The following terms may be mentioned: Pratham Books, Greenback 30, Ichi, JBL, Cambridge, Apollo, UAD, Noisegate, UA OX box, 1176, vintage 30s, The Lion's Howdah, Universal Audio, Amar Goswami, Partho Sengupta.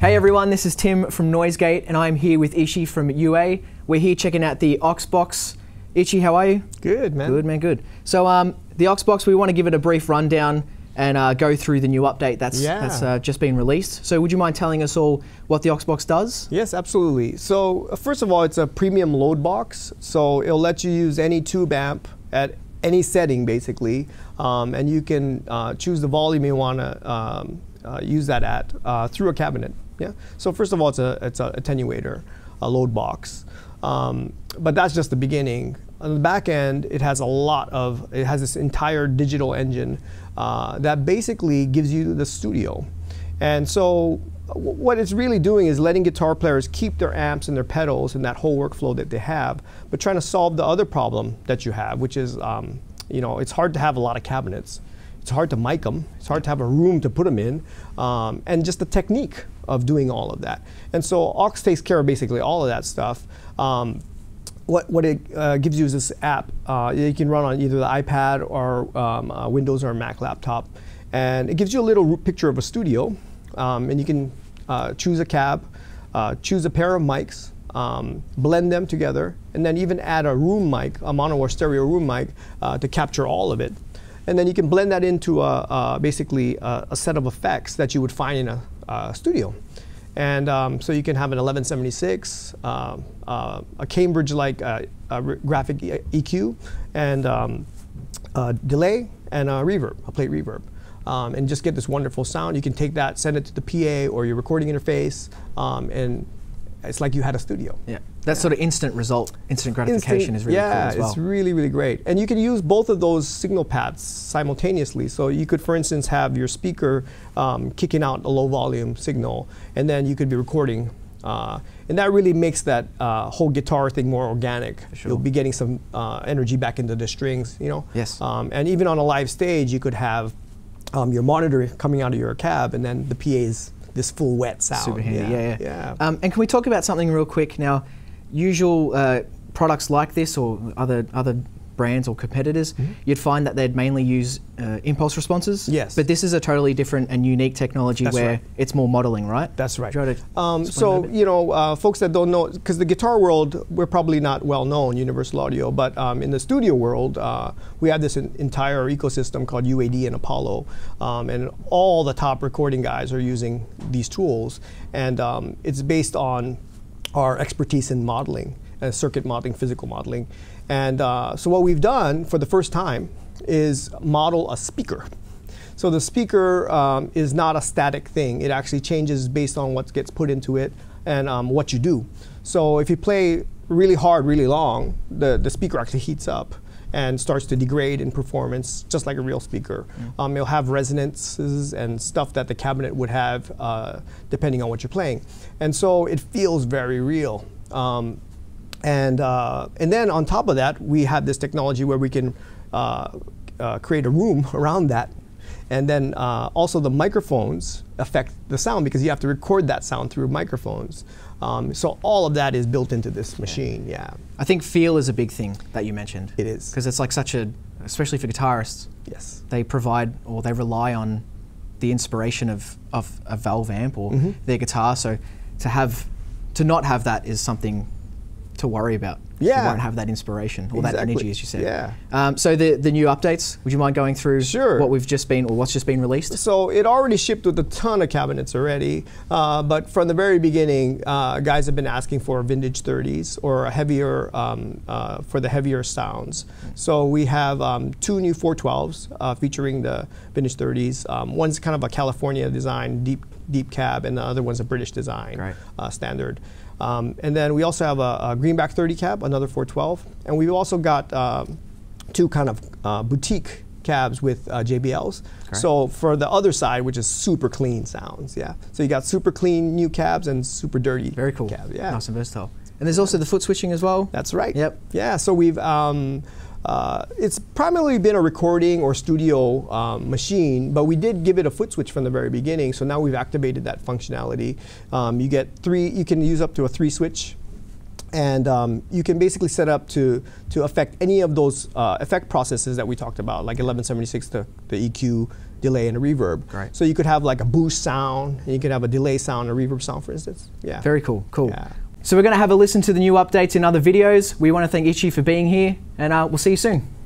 Hey everyone, this is Tim from Noisegate and I'm here with Ishi from UA. We're here checking out the OX box. Ishi, how are you? Good, man. Good, man, good. So the OX box, we want to give it a brief rundown and go through the new update that's just been released. So would you mind telling us all what the OX box does? Yes, absolutely. So first of all, it's a premium load box. So it'll let you use any tube amp at any setting, basically. And you can choose the volume you want to use that at through a cabinet. Yeah. So first of all, it's a attenuator, a load box. But that's just the beginning. On the back end, it has this entire digital engine that basically gives you the studio. And so what it's really doing is letting guitar players keep their amps and their pedals and that whole workflow that they have, but trying to solve the other problem that you have, which is, you know, it's hard to have a lot of cabinets. It's hard to mic them. It's hard to have a room to put them in, and just the technique of doing all of that. And so aux takes care of basically all of that stuff. What it gives you is this app. You can run on either the iPad or Windows or a Mac laptop, and it gives you a little picture of a studio, and you can choose a cab, choose a pair of mics, blend them together, and then even add a room mic, a mono or stereo room mic, to capture all of it. And then you can blend that into basically a set of effects that you would find in a studio. And so you can have an 1176, a Cambridge-like graphic EQ, and a delay, and a reverb, a plate reverb. And just get this wonderful sound. You can take that, send it to the PA or your recording interface, and it's like you had a studio. Yeah, that sort of instant result, instant gratification is really cool as well. Yeah, it's really, really great. And you can use both of those signal paths simultaneously. So you could, for instance, have your speaker kicking out a low volume signal, and then you could be recording. And that really makes that whole guitar thing more organic. Sure. You'll be getting some energy back into the strings, you know? Yes. And even on a live stage, you could have your monitor coming out of your cab, and then the PA's this full wet sound. Super handy, yeah. And can we talk about something real quick now? Usual products like this or other brands or competitors, you'd find that they'd mainly use impulse responses. Yes. But this is a totally different and unique technology where it's more modeling, right? That's right. So, you know, folks that don't know, because the guitar world, we're probably not well known, Universal Audio, but in the studio world, we have this entire ecosystem called UAD and Apollo, and all the top recording guys are using these tools, and it's based on our expertise in modeling. Circuit modeling, physical modeling. And so what we've done for the first time is model a speaker. So the speaker is not a static thing. It actually changes based on what gets put into it and what you do. So if you play really hard, really long, the speaker actually heats up and starts to degrade in performance, just like a real speaker. It'll have resonances and stuff that the cabinet would have depending on what you're playing. And so it feels very real. And then on top of that, we have this technology where we can create a room around that. And then also the microphones affect the sound because you have to record that sound through microphones. So all of that is built into this machine, yeah. I think feel is a big thing that you mentioned. It is. Because it's like such a, especially for guitarists, yes, they provide or they rely on the inspiration of a valve amp or their guitar. So to not have that is something to worry about. Yeah. You won't have that inspiration or that energy, as you said. Yeah. So the new updates, would you mind going through what we've just been, or what's just been released? So it already shipped with a ton of cabinets already, but from the very beginning, guys have been asking for vintage 30s or a heavier, for the heavier sounds. So we have two new 412s featuring the vintage 30s. One's kind of a California design, deep cab, and the other one's a British design standard. And then we also have a Greenback 30 cab, another 412, and we've also got two kind of boutique cabs with JBLs. Great. So for the other side, which is super clean sounds, yeah. So you got super clean new cabs and super dirty. Very cool. Cabs, yeah. Nice and versatile. And there's also the foot switching as well. That's right. Yep. Yeah. So we've it's primarily been a recording or studio machine, but we did give it a foot switch from the very beginning, so now we've activated that functionality. You get three, you can use up to a 3 switch, and you can basically set up to affect any of those effect processes that we talked about, like 1176 to the EQ, delay and a reverb. Right. So you could have like a boost sound, and you could have a delay sound, a reverb sound, for instance. Yeah. Very cool. Cool. Yeah. So we're going to have a listen to the new updates in other videos. We want to thank Ichi for being here, and we'll see you soon.